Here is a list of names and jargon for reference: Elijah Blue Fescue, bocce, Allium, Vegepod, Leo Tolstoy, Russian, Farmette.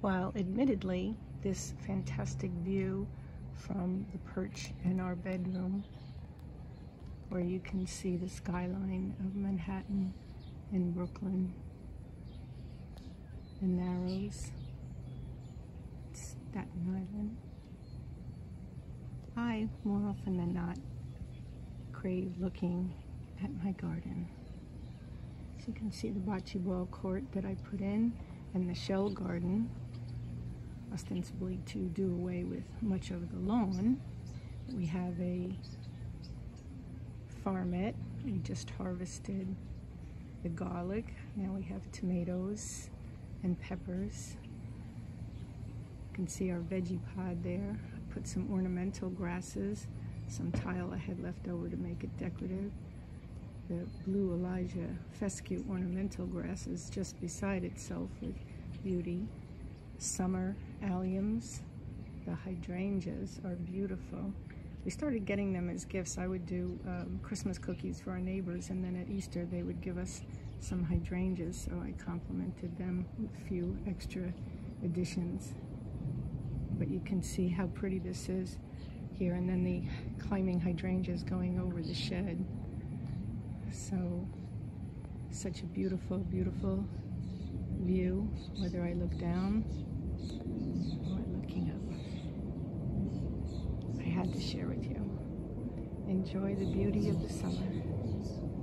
While admittedly, this fantastic view from the perch in our bedroom, where you can see the skyline of Manhattan and Brooklyn, the Narrows, Staten Island, I, more often than not, crave looking at my garden. So you can see the bocce ball court that I put in and the shell garden, ostensibly to do away with much of the lawn. We have a Farmette. We just harvested the garlic. Now we have tomatoes and peppers. You can see our veggie pod there. I put some ornamental grasses, some tile I had left over to make it decorative. The blue Elijah Fescue ornamental grass is just beside itself with beauty. Summer alliums, the hydrangeas are beautiful. We started getting them as gifts. I would do Christmas cookies for our neighbors, and then at Easter they would give us some hydrangeas, so I complimented them with a few extra additions. But you can see how pretty this is here, and then the climbing hydrangeas going over the shed. So, such a beautiful, beautiful view, whether I look down or looking up. I had to share with you. Enjoy the beauty of the summer.